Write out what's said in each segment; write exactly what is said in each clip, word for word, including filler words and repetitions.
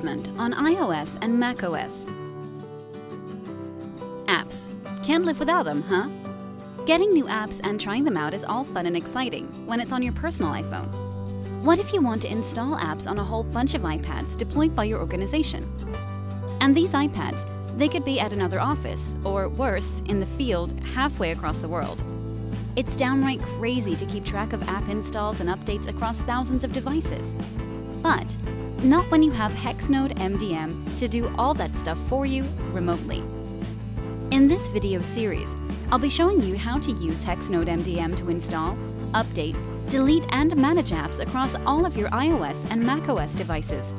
management on iOS and macOS. Apps. Can't live without them, huh? Getting new apps and trying them out is all fun and exciting when it's on your personal iPhone. What if you want to install apps on a whole bunch of iPads deployed by your organization? And these iPads, they could be at another office, or worse, in the field halfway across the world. It's downright crazy to keep track of app installs and updates across thousands of devices. But not when you have Hexnode M D M to do all that stuff for you remotely. In this video series, I'll be showing you how to use Hexnode M D M to install, update, delete, and manage apps across all of your iOS and macOS devices.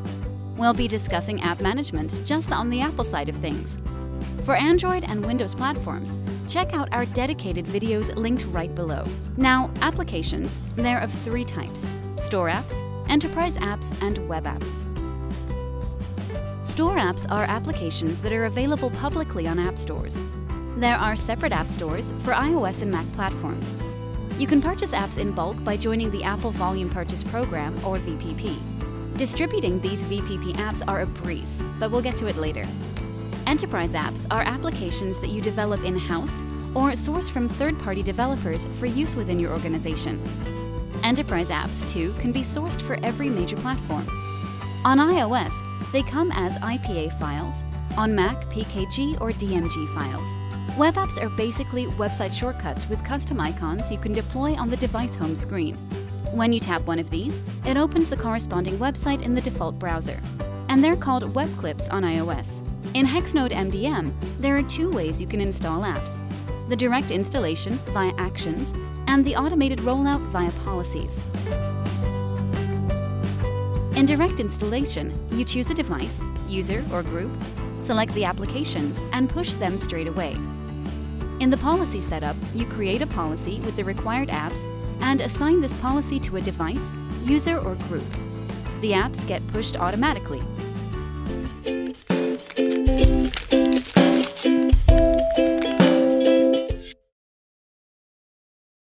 We'll be discussing app management just on the Apple side of things. For Android and Windows platforms, check out our dedicated videos linked right below. Now, applications, they're of three types: store apps, enterprise apps, and web apps. Store apps are applications that are available publicly on app stores. There are separate app stores for iOS and Mac platforms. You can purchase apps in bulk by joining the Apple Volume Purchase Program, or V P P. Distributing these V P P apps are a breeze, but we'll get to it later. Enterprise apps are applications that you develop in-house or source from third-party developers for use within your organization. Enterprise apps, too, can be sourced for every major platform. On iOS, they come as I P A files, on Mac, P K G or D M G files. Web apps are basically website shortcuts with custom icons you can deploy on the device home screen. When you tap one of these, it opens the corresponding website in the default browser, and they're called web clips on iOS. In Hexnode M D M, there are two ways you can install apps: the direct installation via actions and the automated rollout via policies. In direct installation, you choose a device, user or group, select the applications, and push them straight away. In the policy setup, you create a policy with the required apps and assign this policy to a device, user, or group. The apps get pushed automatically